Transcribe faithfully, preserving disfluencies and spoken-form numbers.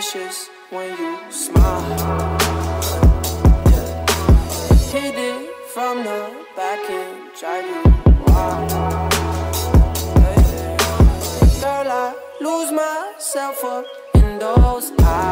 precious when you smile. Hit it from the back and drive you wild. Girl, I lose myself up in those eyes.